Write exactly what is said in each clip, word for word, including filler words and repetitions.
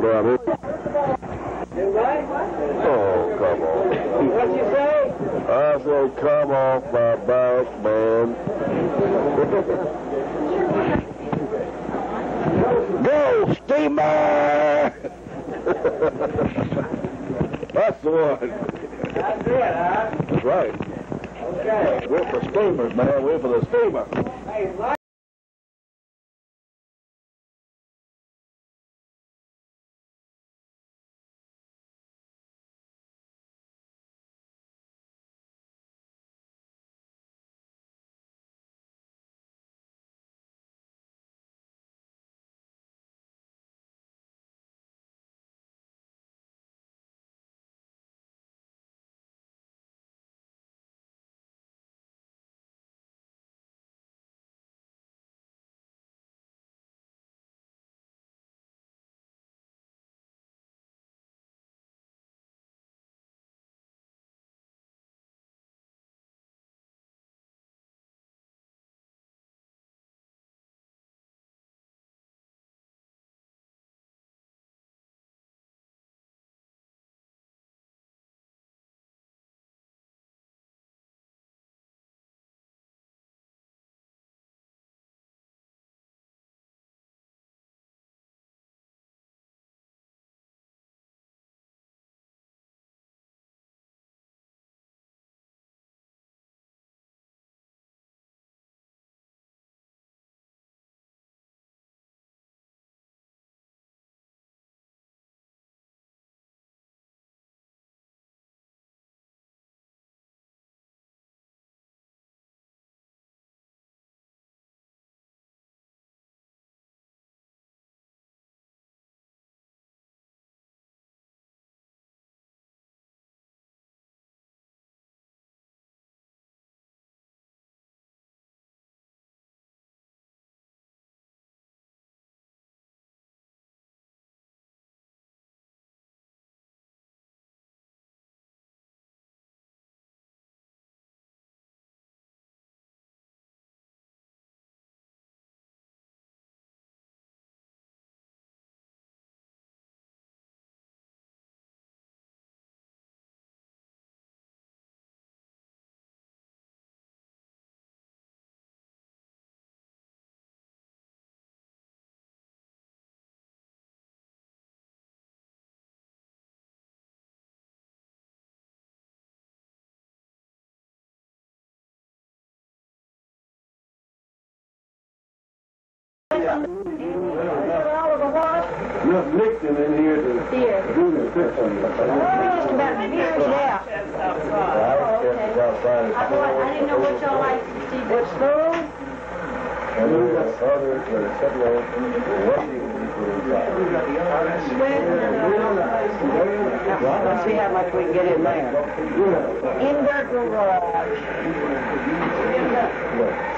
ball down here. Oh, come on. What you say? I said, come off my back, man. Go, steamer! That's the one. That's it, huh? That's right. Okay. We're for steamers, man. We're for the steamer. Hey, Miss Nixon in here to Sears. Do the system. Oh, about Sears, yeah. Oh, okay. I thought, I didn't know what y'all like to do. What school? And there's a father for a settler for what he would be for himself. Let's see how much we can get in there. In Berkeley Road.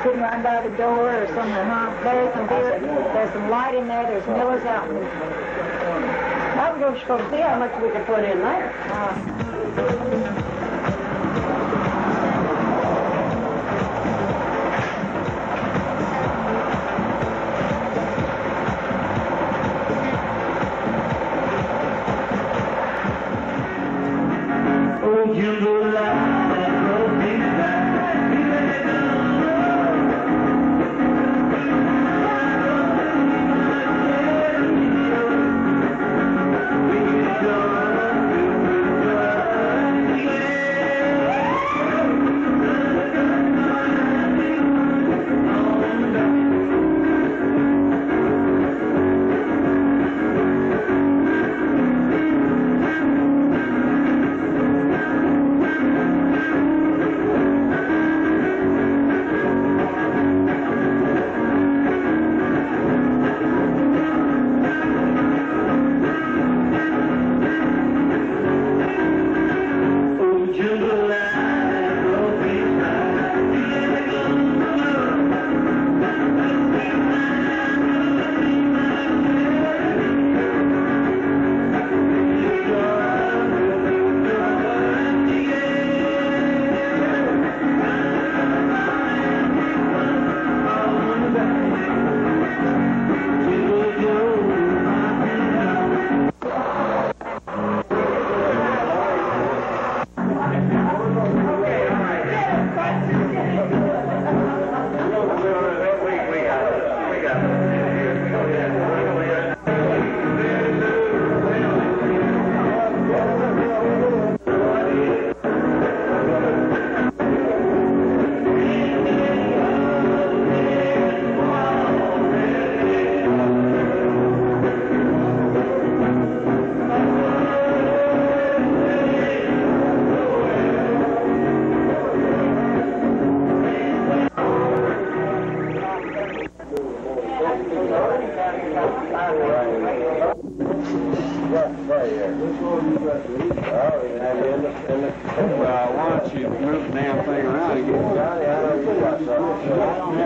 Sitting right by the door or something, huh? There's some beer. There's some light in there. There's Miller's out. I was just going to see how much we could put in there. Uh,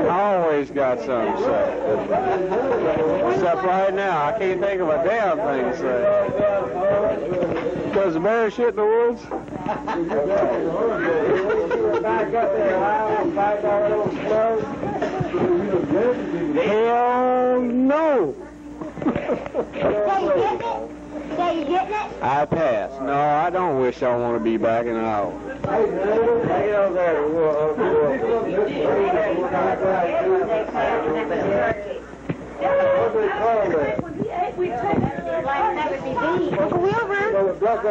I always got something to say. Except right now, I can't think of a damn thing to say. Does the bear shit in the woods? Hell no! I pass. No, I don't wish I want to be back in Iowa.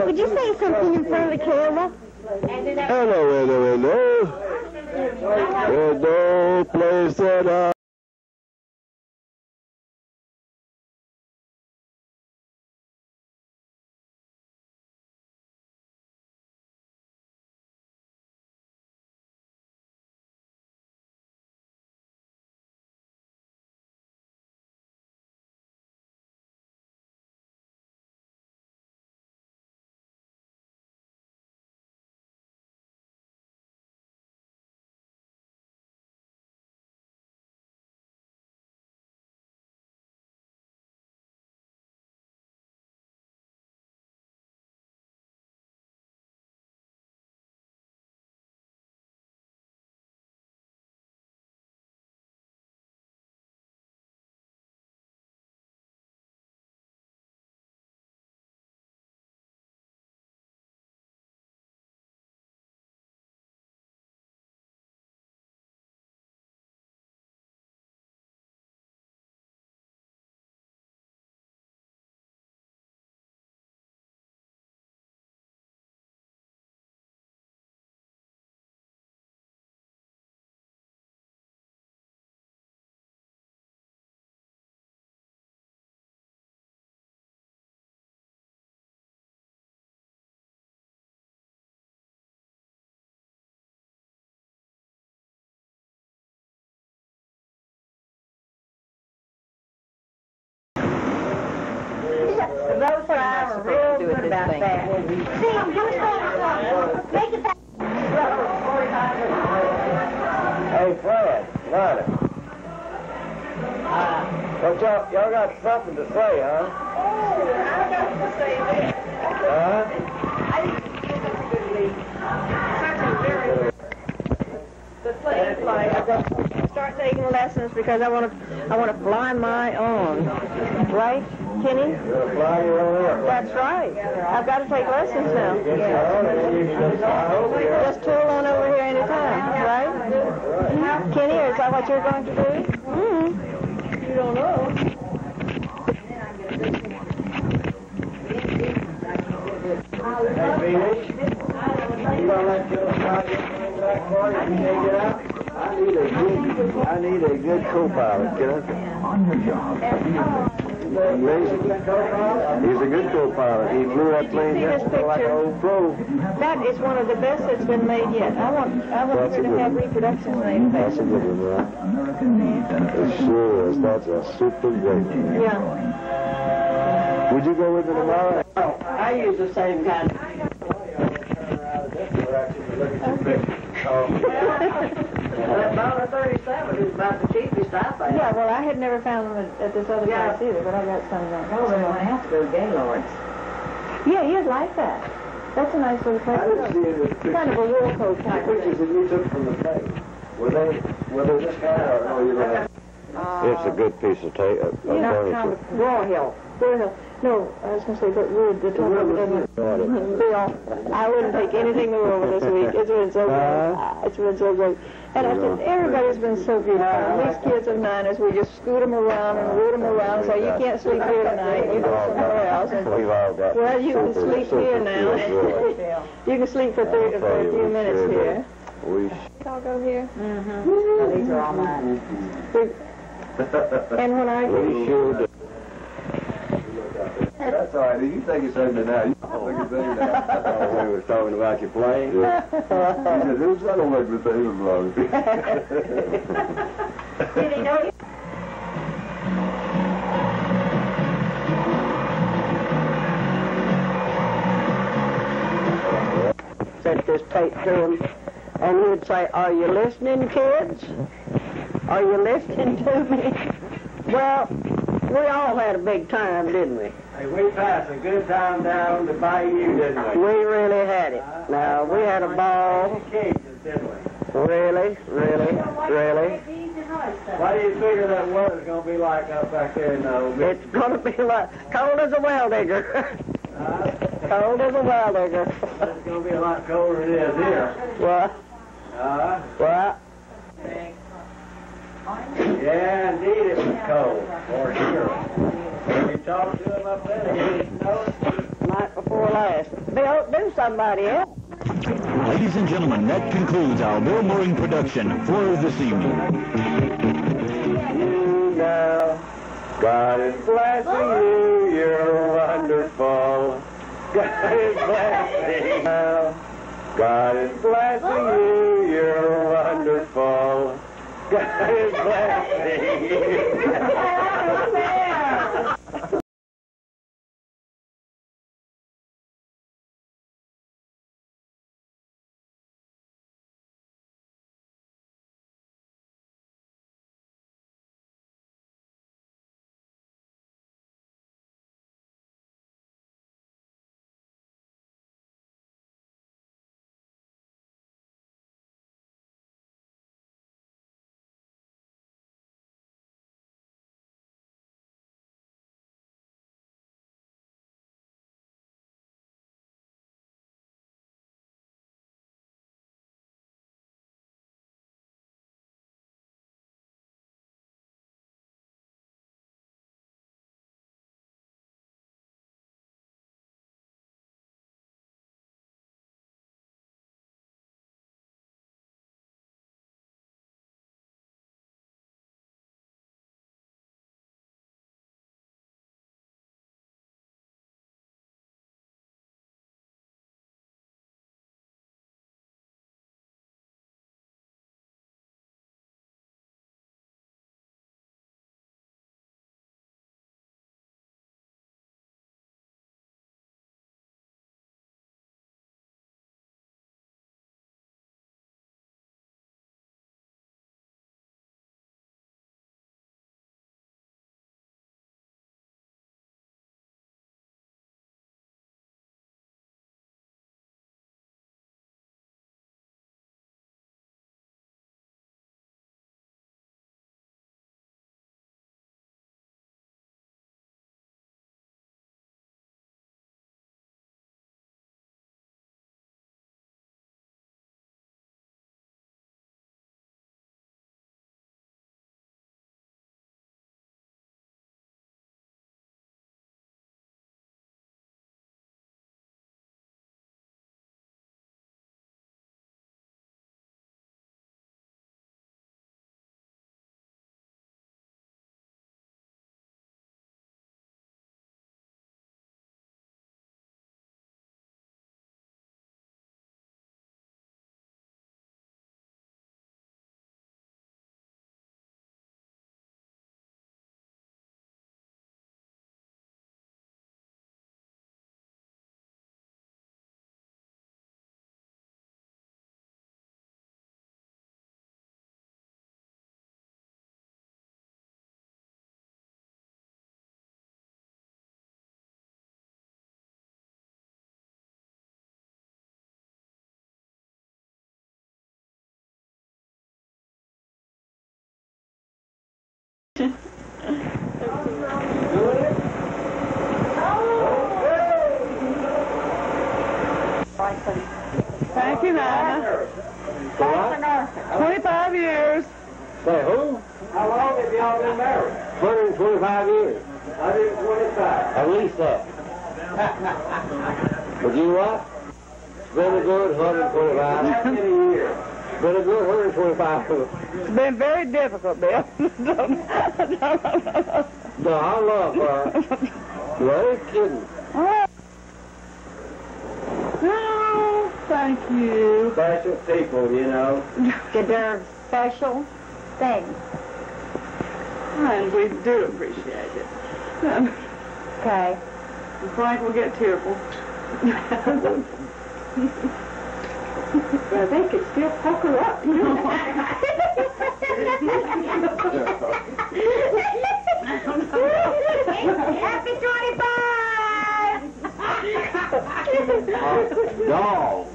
Would you say something in front of the camera? Hello, hello, hello. Hello, place that I... Those guys are real good about that. See, I'm going to say make it back. Hey, Fred, Ronnie. Uh, y'all, y'all got something to say, huh? Oh, I got to say that. Huh? I think it's good to me. The play is like, I've got to start taking lessons because I want to, I want to blind my own. Right? Kenny? That's right. I've got to take lessons now. Just tool on over here any time, right? Kenny, is that what you're going to do? Mm-hmm. You don't know. I need a good, I need a good co-pilot. Get up on your job. He's a good co-pilot. He flew that plane just like an old pro. That is one of the best that's been made yet. I want, I want her to have reproductions made. That's a good one, right? It sure is. That's a super great one. Yeah. Would you go with him tomorrow? Oh, I use the same kind of... Dollar thirty-seven is about the cheapest I found. Yeah, well, I had never found them at, at this other yeah. place either, but I got some of them. Oh, so I have to go to Gaylord's. Yeah, you'd like that. That's a nice little place. I didn't see it. It's kind of a little coat type. The pictures that you took from the tape, were they were they just kind of? No, you don't. Uh, it's a good piece of tape. Uh, you know, kind of raw hill, raw hill. No, I was going to say, but wood, the top of it doesn't... Bill, I wouldn't take anything new over this week. It's been so great. It's been so great. And I said, everybody's been so beautiful. These kids of minors, we just scoot them around and root them around, so you can't sleep here tonight. You go somewhere else. And, well, you can sleep here now. You can sleep for, thirty, for a few minutes here. We all go here? Mm-hmm. These are all minors. And when I... We sure do. That's all right. You think it's over now. You don't think it's over now. Oh, we were talking about your plane. Yeah. He said, who's that going to make me say he was wrong? Did he know you? Sent this tape to him, and he'd say, "Are you listening, kids? Are you listening to me?" Well, we all had a big time, didn't we? Hey, we passed a good time down the bayou, didn't we? We really had it. Uh, now, we had a ball. Cases, didn't we? Really, really, really. What do you figure that weather's going to be like up back there in the old bit? It's going to be like cold as a well digger. Uh, cold as a well digger. It's going to be a lot colder than it is here. What? Uh, what? Yeah, indeed it was cold, for sure. You talked to him up there, he didn't know it. Night before last. Bill, do somebody else. Ladies and gentlemen, that concludes our Bill Mooring production for this evening. Now, God is blessing you, you're wonderful. God is blessing you. Now, God is blessing you, you're wonderful. God is blessing you. Thank you, Nana. Twenty-five years. Say who? How long have y'all been married? twenty-five years. I did twenty-five. At least that. But you what? It's been a good one hundred twenty-five. How many years? It's been a good one hundred twenty-five. It's been very difficult, Bill. No, I love her. You ain't kidding. No, thank you. Special people, you know. They're special things. And we do appreciate it. Okay. Frank will get tearful. Well, they could still poke her up, you know. Happy twenty-five! Dog.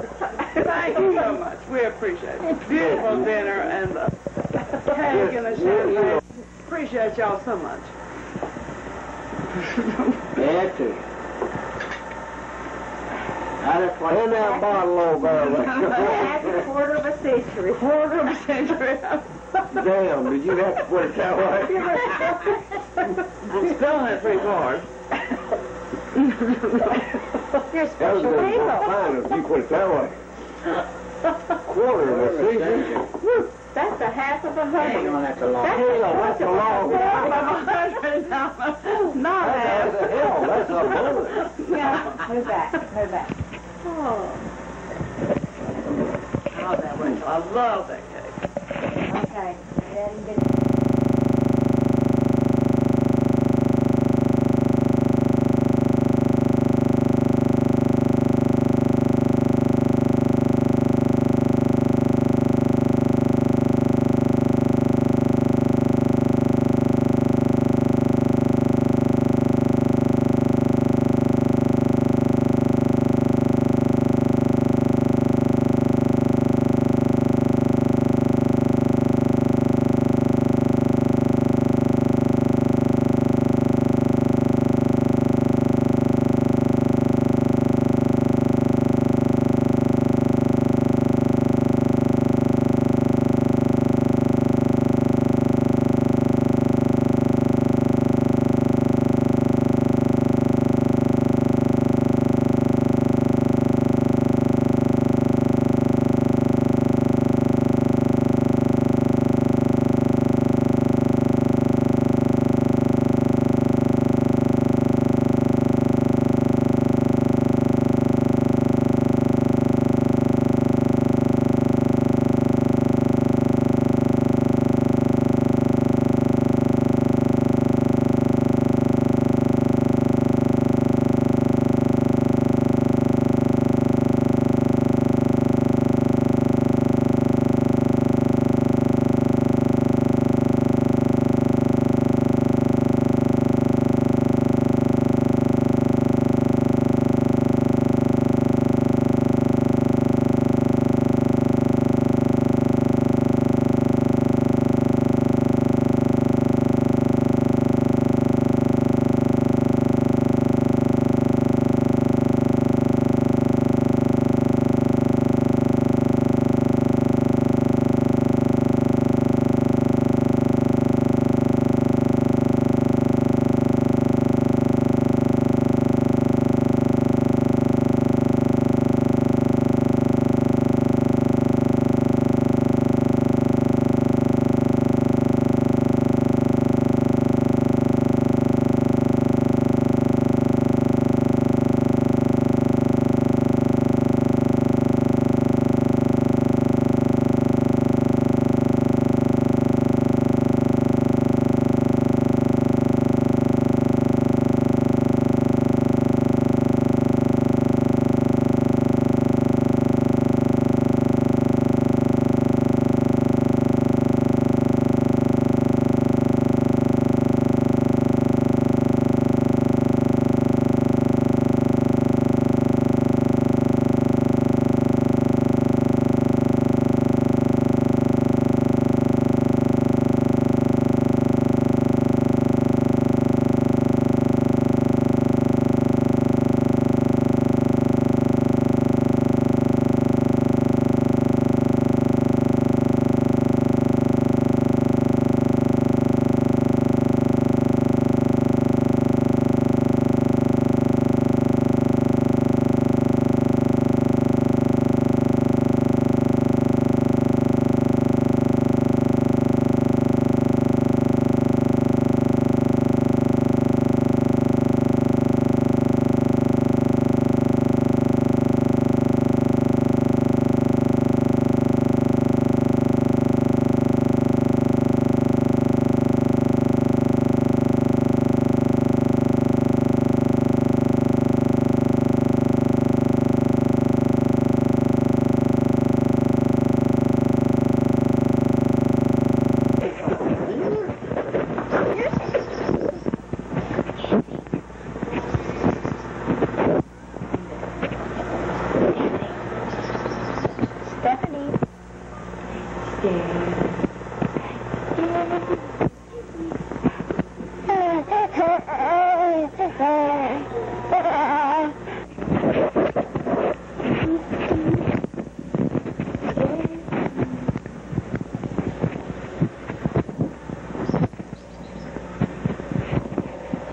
Thank you so much. We appreciate it. Beautiful dinner and the cake and the champagne. Appreciate y'all so much. That's it. Hand that bottle over there. That's a quarter of a century. Quarter of a century. Damn, did you have to put it that way? I'm spelling it pretty hard. You're special people. That was if you put it that way. Quarter of a century. That's a half of a hundred. Hang on, that's a long. That's a, that's a long. Not half. That's a hell. That's a hundred. Yeah, move back, move back. Oh. Oh, that went. I love that cake. Okay. Then, then.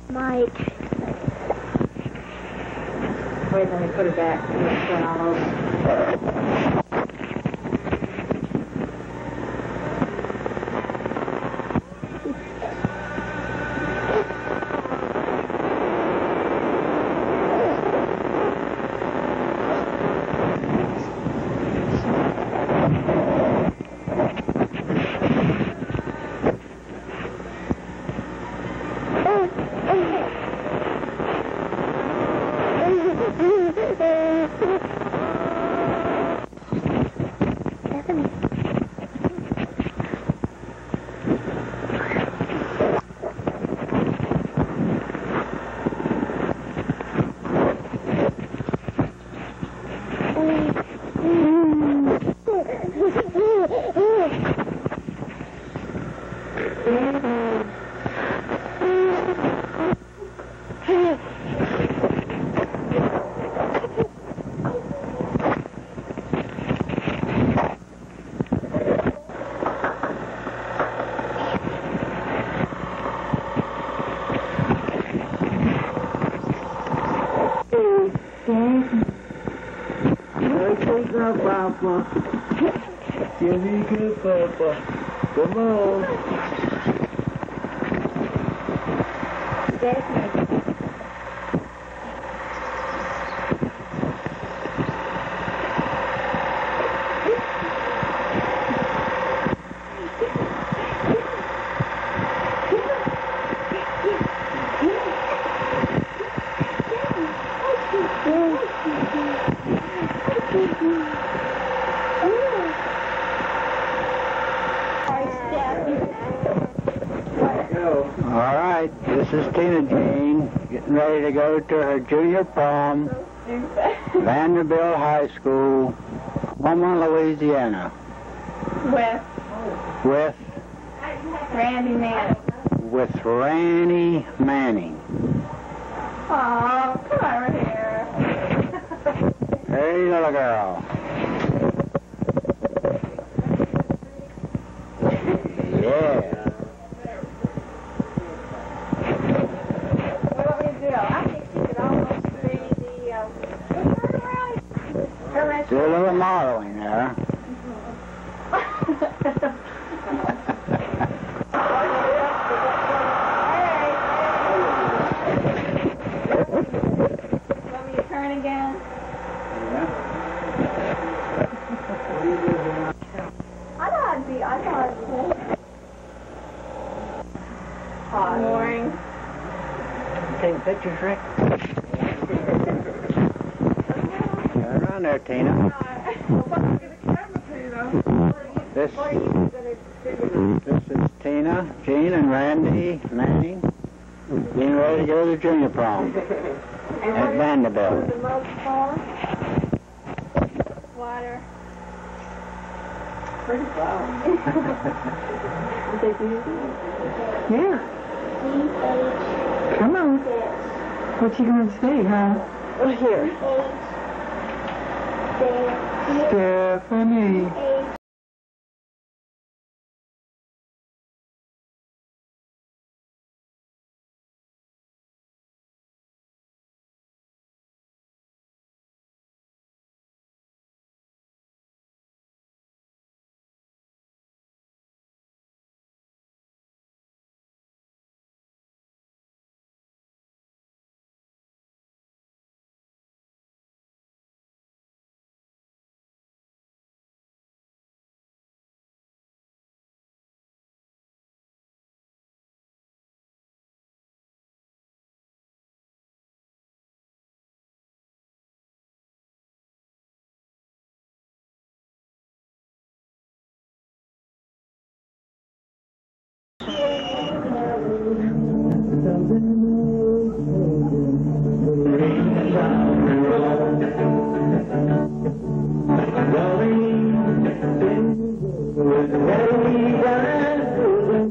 Mike. Wait, let me put it back. It's going all over. Give me good, Papa. Come on. To her junior prom, Vanderbilt High School, Baumont, Louisiana. With? With? Randy Manning. With Randy Manning. Oh, come over here. Hey, little girl. Yeah. There's a little motto in there. Want me to turn again? Yeah. I thought I'd be, I thought I'd be. Hot. Mooring. Taking pictures, Rick? There, Tina. This, this is Tina, Jean, and Randy Manning being ready to go to the junior prom at Vanderbilt. Water. Pretty flowers. Yeah. Come on. What you gonna say, huh? Well, here. Stephanie. Well, we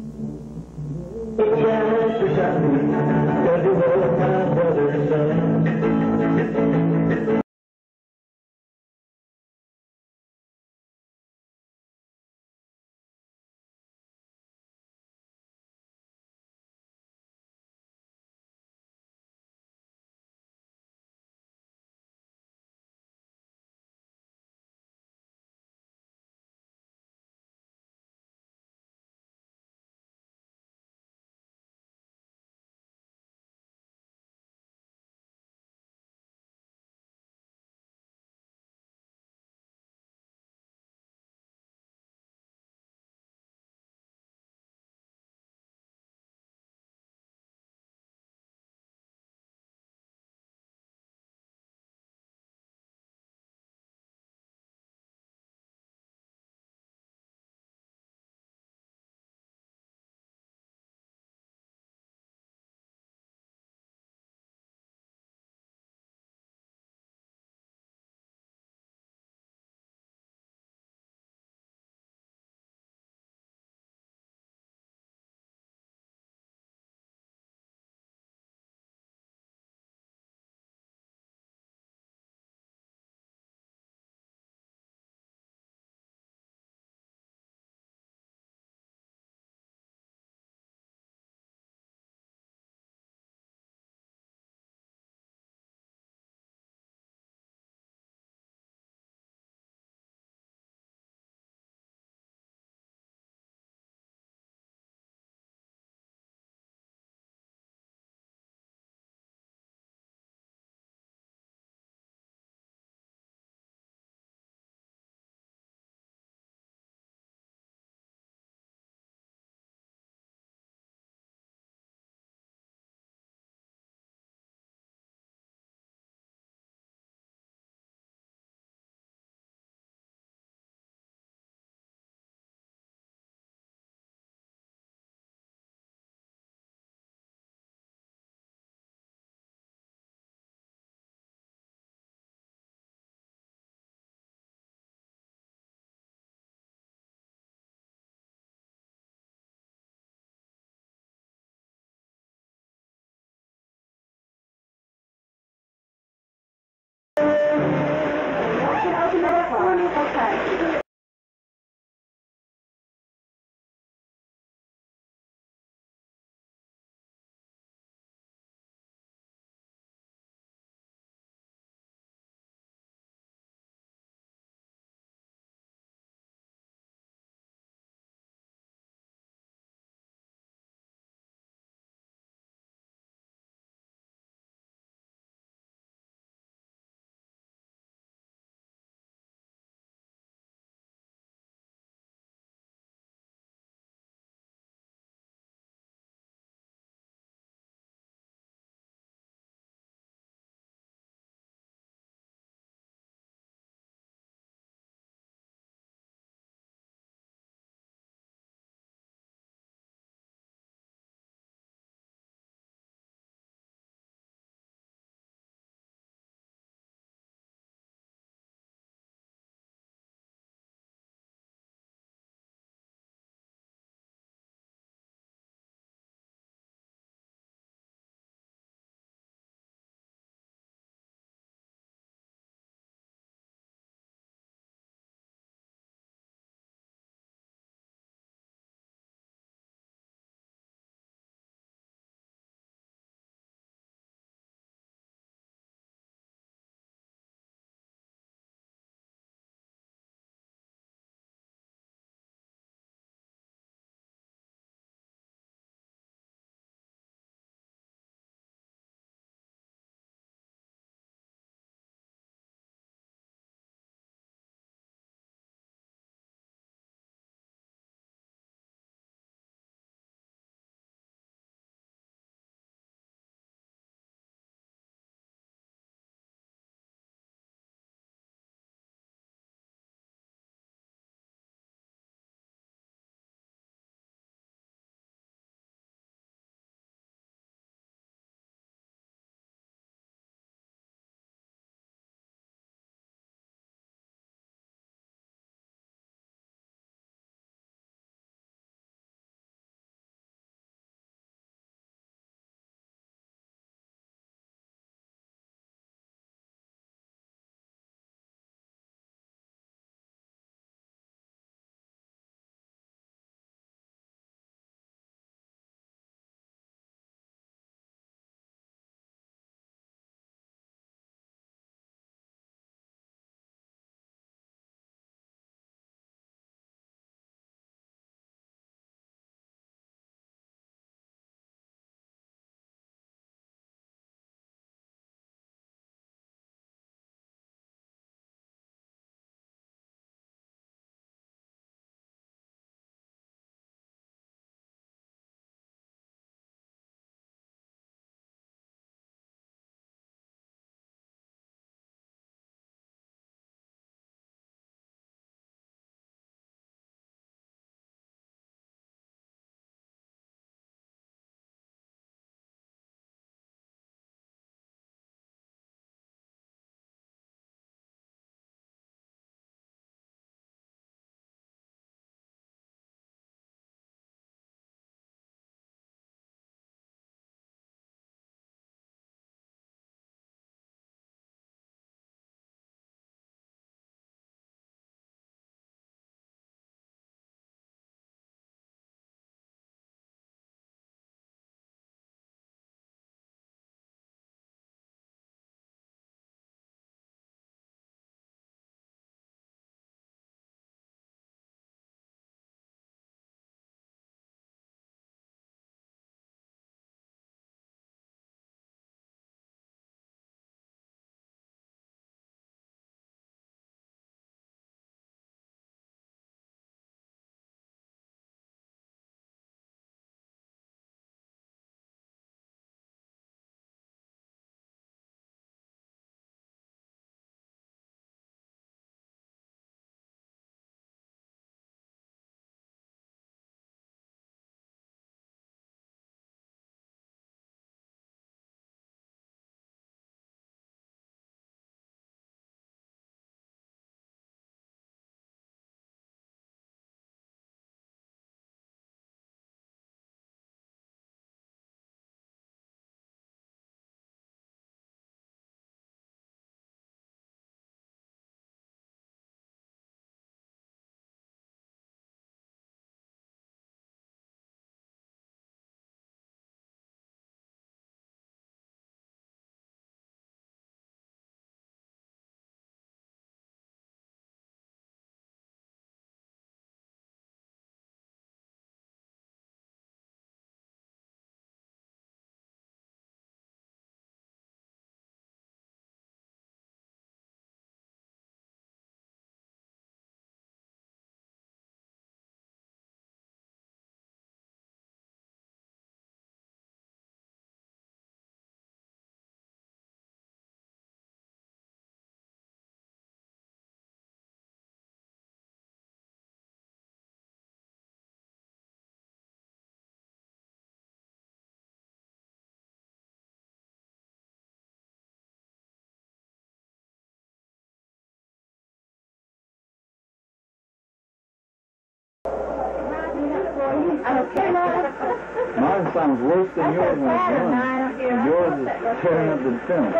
Okay. Mine sounds worse than yours when it's done. Yours is tearing up the film.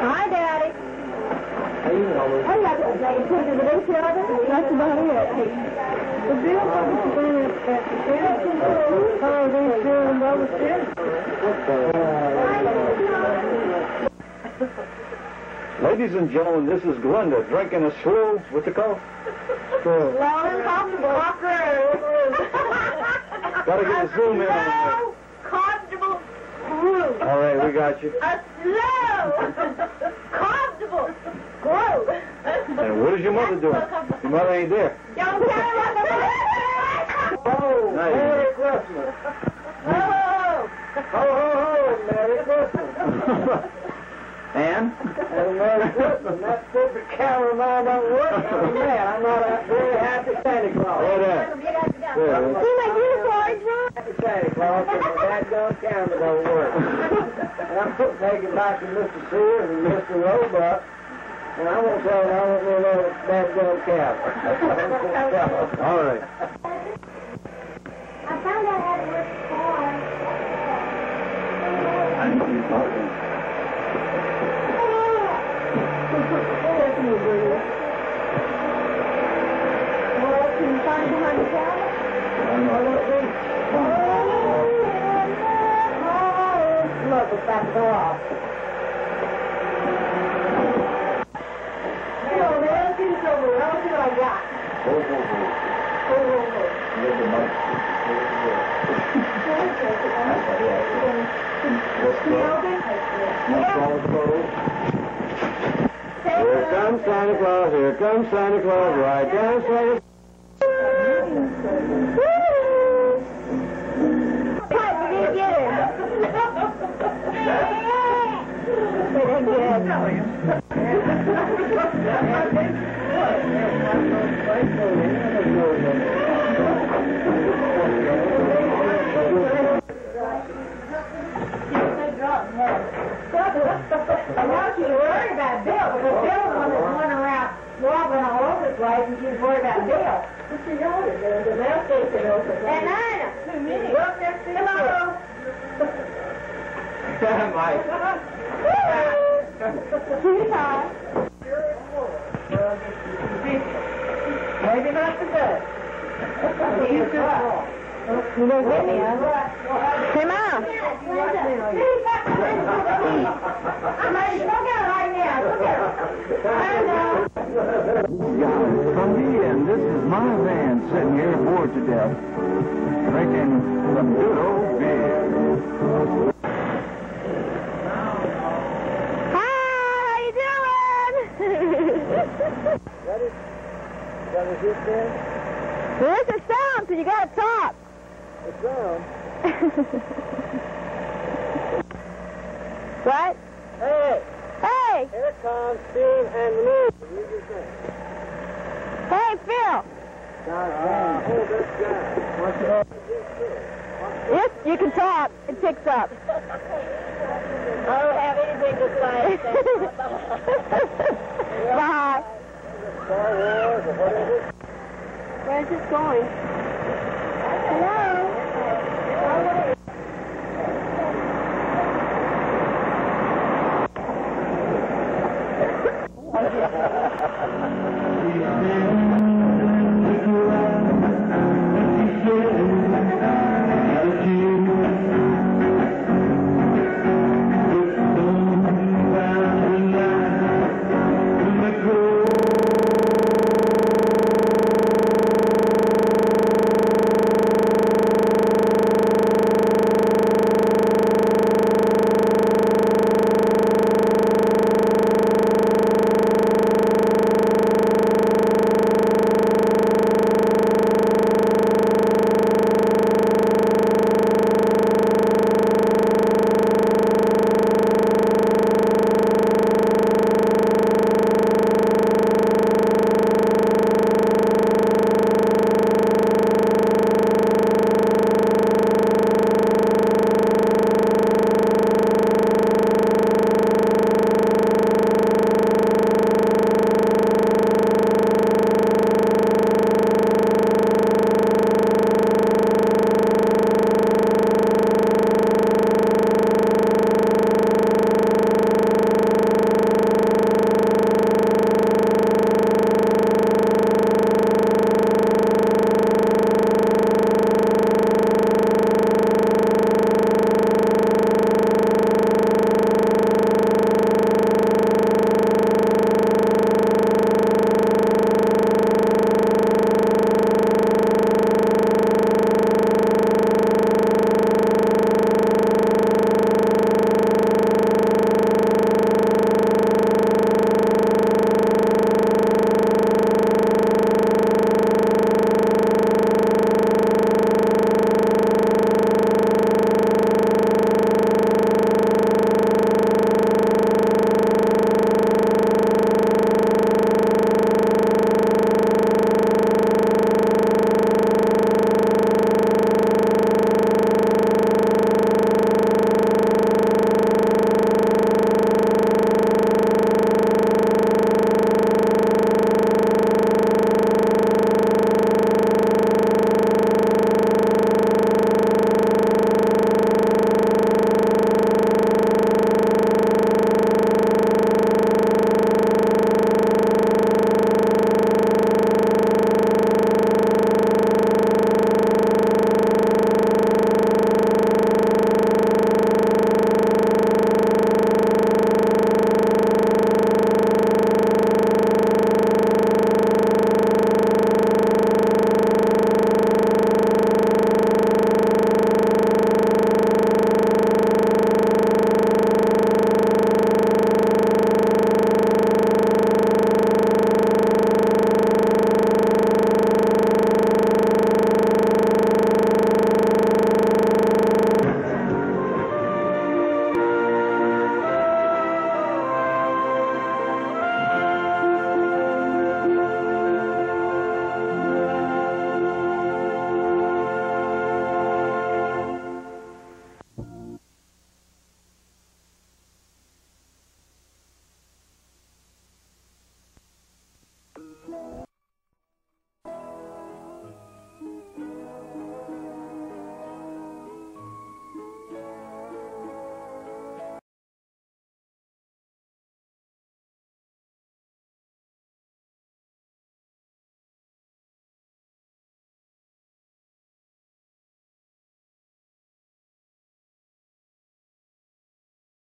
Hi, Daddy. I love it. They put it in each other. That's about it. The bill was going at the Sears control. How are they doing about the Sears? Ladies and gentlemen, this is Glenda drinking a swirl with the coke. Long impossible. Gotta get a zoom in on that. Constable Groove. All right, we got you. A slow Constable Groove. And what is your mother doing? Your mother ain't there. Don't tell her. Oh, nice. Merry Christmas. Ho, ho, ho, Merry Christmas. And? And Merry Christmas. That stupid cow of mine don't work on that. I'm not a very happy Santa Claus. Hey there. See my uniform, John? Happy Santa Claus, and the dadgum camera don't work. And I'm putting naked back to Mister Sears and Mister Roebuck. And I won't tell you, I won't be a little bad girl cow. All right. I found out how to work for. I need to be talking. Well, can you find behind the cow? I don't think. Oh, look, it's about to go off. Oh, oh, oh. Oh, oh, oh. Look at my... Oh, oh, oh. Here comes Santa Claus, here comes Santa Claus, right down Santa Claus. And now she's worried about Bill, because Bill's one that's going around walking all over the place, and she's worried about Bill. But she's older than the mail station over there. And Anna! Hello! Mike. Sweetheart. Maybe not today. He's good. You know what? Come on. I'm ready. Look at her right now. Look at her. I know. From the end, this is my van sitting here bored to death. Drinking some good old beer. That is, that is it then? There is a sound, so you gotta talk. A sound? What? Hey! Hey! Here comes Steve and Lou. Hey, Phil! Uh, oh, that's good. What's up? Yes, you can talk. It picks up. I don't have anything to say. Bye. Where's this going?